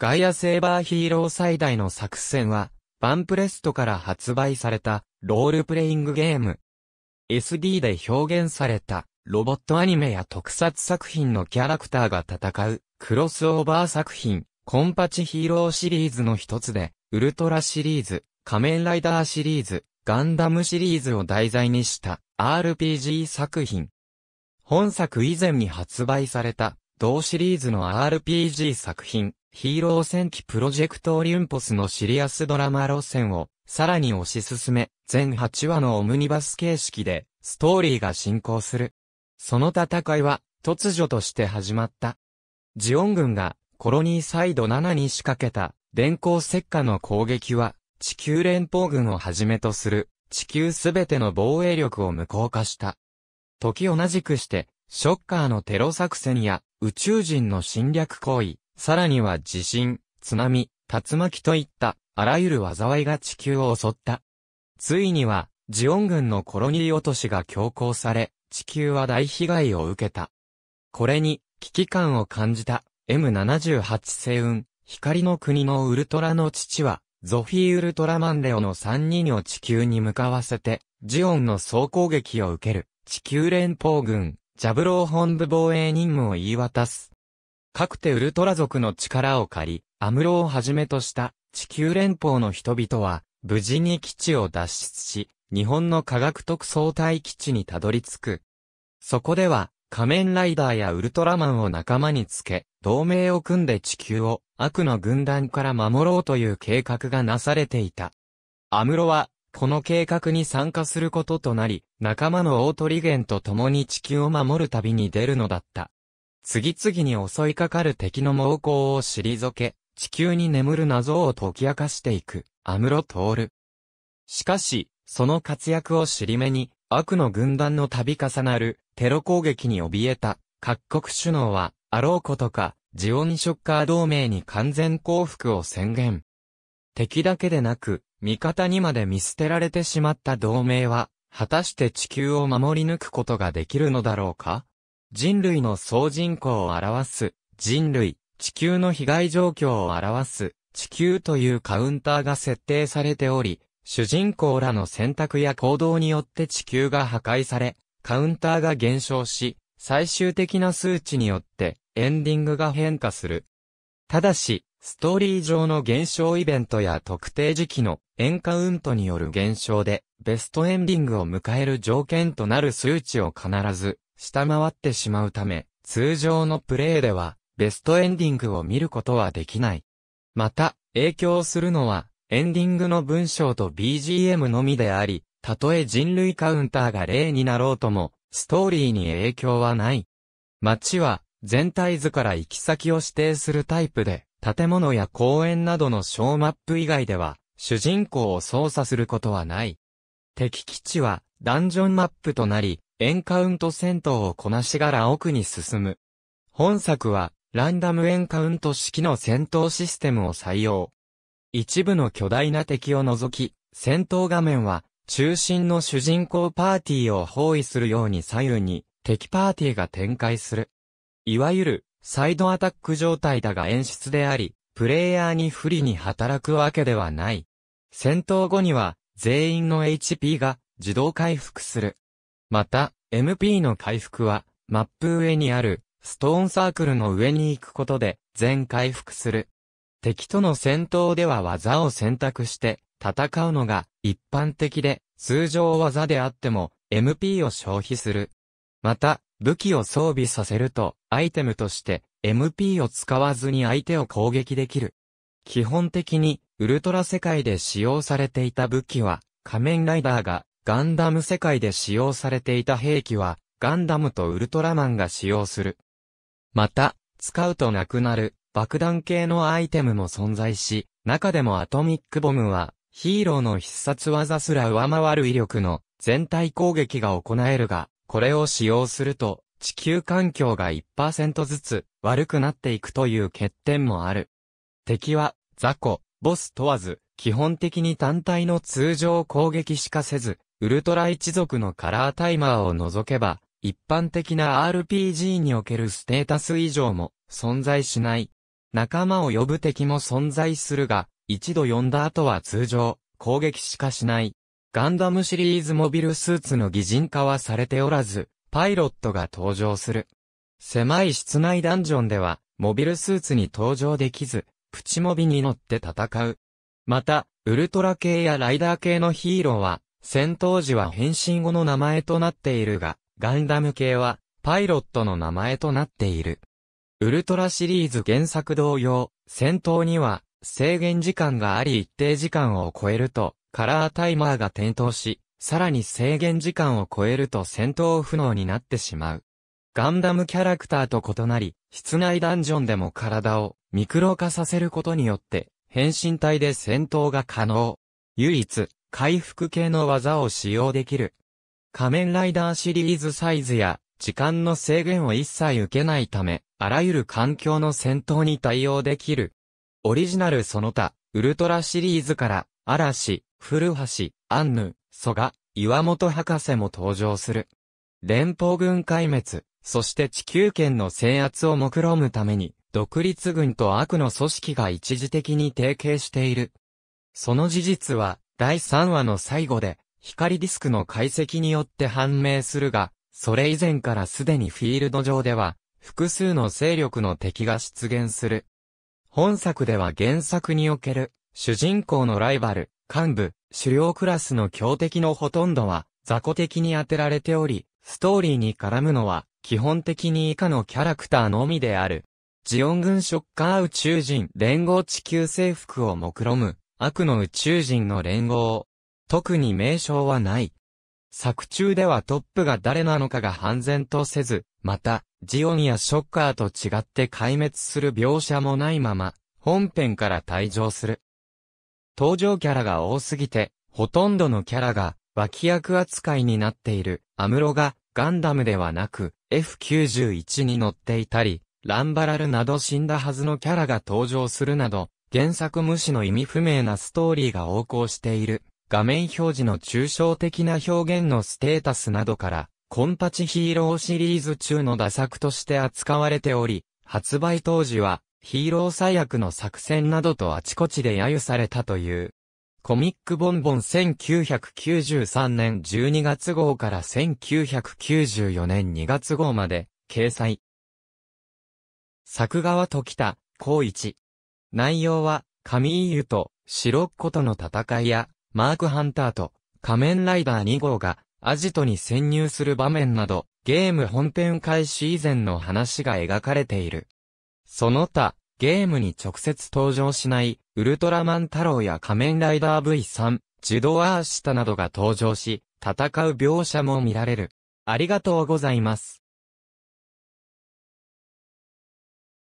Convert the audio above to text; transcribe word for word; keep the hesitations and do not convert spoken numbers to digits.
ガイアセーバーヒーロー最大の作戦は、バンプレストから発売されたロールプレイングゲーム。エスディー で表現されたロボットアニメや特撮作品のキャラクターが戦うクロスオーバー作品、コンパチヒーローシリーズの一つで、ウルトラシリーズ、仮面ライダーシリーズ、ガンダムシリーズを題材にした アールピージー 作品。本作以前に発売された同シリーズの アールピージー 作品、ヒーロー戦記プロジェクトオリュンポスのシリアスドラマ路線をさらに推し進め、全はちわのオムニバス形式でストーリーが進行する。その戦いは突如として始まった。ジオン軍がコロニーサイドななに仕掛けた電光石火の攻撃は地球連邦軍をはじめとする地球すべての防衛力を無効化した。時同じくしてショッカーのテロ作戦や宇宙人の侵略行為、さらには地震、津波、竜巻といったあらゆる災いが地球を襲った。ついにはジオン軍のコロニー落としが強行され、地球は大被害を受けた。これに危機感を感じた エムななじゅうはち 星雲、光の国のウルトラの父は、ゾフィー・ウルトラマンレオのさんにんを地球に向かわせて、ジオンの総攻撃を受ける地球連邦軍、ジャブロー本部防衛任務を言い渡す。かくてウルトラ族の力を借り、アムロをはじめとした地球連邦の人々は、無事に基地を脱出し、日本の科学特捜隊基地にたどり着く。そこでは、仮面ライダーやウルトラマンを仲間につけ、同盟を組んで地球を悪の軍団から守ろうという計画がなされていた。アムロは、この計画に参加することとなり、仲間のオートリゲンと共に地球を守る旅に出るのだった。次々に襲いかかる敵の猛攻を退け、地球に眠る謎を解き明かしていく、アムロトール。しかし、その活躍を尻目に、悪の軍団の度重なるテロ攻撃に怯えた各国首脳は、あろうことか、ジオンショッカー同盟に完全降伏を宣言。敵だけでなく、味方にまで見捨てられてしまった同盟は、果たして地球を守り抜くことができるのだろうか？人類の総人口を表す、人類、地球の被害状況を表す、地球というカウンターが設定されており、主人公らの選択や行動によって地球が破壊され、カウンターが減少し、最終的な数値によってエンディングが変化する。ただし、ストーリー上の減少イベントや特定時期のエンカウントによる減少で、ベストエンディングを迎える条件となる数値を必ず下回ってしまうため、通常のプレイではベストエンディングを見ることはできない。また、影響するのは、エンディングの文章と ビージーエム のみであり、たとえ人類カウンターがゼロになろうとも、ストーリーに影響はない。街は、全体図から行き先を指定するタイプで、建物や公園などの小マップ以外では、主人公を操作することはない。敵基地は、ダンジョンマップとなり、エンカウント戦闘をこなしがら奥に進む。本作は、ランダムエンカウント式の戦闘システムを採用。一部の巨大な敵を除き、戦闘画面は、中心の主人公パーティーを包囲するように左右に、敵パーティーが展開する。いわゆる、サイドアタック状態だが演出であり、プレイヤーに不利に働くわけではない。戦闘後には、全員の エイチピー が自動回復する。また、エムピー の回復は、マップ上にある、ストーンサークルの上に行くことで、全回復する。敵との戦闘では技を選択して戦うのが一般的で、通常技であっても エムピー を消費する。また、武器を装備させるとアイテムとして エムピー を使わずに相手を攻撃できる。基本的にウルトラ世界で使用されていた武器は仮面ライダーが、ガンダム世界で使用されていた兵器はガンダムとウルトラマンが使用する。また、使うとなくなる。爆弾系のアイテムも存在し、中でもアトミックボムは、ヒーローの必殺技すら上回る威力の全体攻撃が行えるが、これを使用すると、地球環境が いちパーセント ずつ悪くなっていくという欠点もある。敵は、雑魚、ボス問わず、基本的に単体の通常攻撃しかせず、ウルトラ一族のカラータイマーを除けば、一般的な アールピージー におけるステータス以上も存在しない。仲間を呼ぶ敵も存在するが、一度呼んだ後は通常、攻撃しかしない。ガンダムシリーズモビルスーツの擬人化はされておらず、パイロットが登場する。狭い室内ダンジョンでは、モビルスーツに登場できず、プチモビに乗って戦う。また、ウルトラ系やライダー系のヒーローは、戦闘時は変身後の名前となっているが、ガンダム系は、パイロットの名前となっている。ウルトラシリーズ原作同様、戦闘には、制限時間があり一定時間を超えると、カラータイマーが点灯し、さらに制限時間を超えると戦闘不能になってしまう。ガンダムキャラクターと異なり、室内ダンジョンでも体をミクロ化させることによって、変身体で戦闘が可能。唯一、回復系の技を使用できる。仮面ライダーシリーズサイズや、時間の制限を一切受けないため、あらゆる環境の戦闘に対応できる。オリジナルその他、ウルトラシリーズから、嵐、古橋、アンヌ、蘇我、岩本博士も登場する。連邦軍壊滅、そして地球圏の制圧を目論むために、独立軍と悪の組織が一時的に提携している。その事実は、だいさんわの最後で、光ディスクの解析によって判明するが、それ以前からすでにフィールド上では、複数の勢力の敵が出現する。本作では原作における、主人公のライバル、幹部、主要クラスの強敵のほとんどは、雑魚敵に当てられており、ストーリーに絡むのは、基本的に以下のキャラクターのみである。ジオン軍ショッカー宇宙人連合地球征服を目論む、悪の宇宙人の連合。特に名称はない。作中ではトップが誰なのかが判然とせず、また、ジオンやショッカーと違って壊滅する描写もないまま、本編から退場する。登場キャラが多すぎて、ほとんどのキャラが脇役扱いになっている。アムロがガンダムではなく エフきゅうじゅういち に乗っていたり、ランバラルなど死んだはずのキャラが登場するなど、原作無視の意味不明なストーリーが横行している。画面表示の抽象的な表現のステータスなどから、コンパチヒーローシリーズ中のダ作として扱われており、発売当時はヒーロー最悪の作戦などとあちこちで揶揄されたという。コミックボンボンせんきゅうひゃくきゅうじゅうさんねんじゅうにがつ号からせんきゅうひゃくきゅうじゅうよねんにがつ号まで掲載。作画は時田浩一。内容は、神井優と白っ子との戦いや、マークハンターと仮面ライダーに号がアジトに潜入する場面など、ゲーム本編開始以前の話が描かれている。その他、ゲームに直接登場しない、ウルトラマン太郎や仮面ライダー ブイスリー、ジュドアーシタなどが登場し、戦う描写も見られる。ありがとうございます。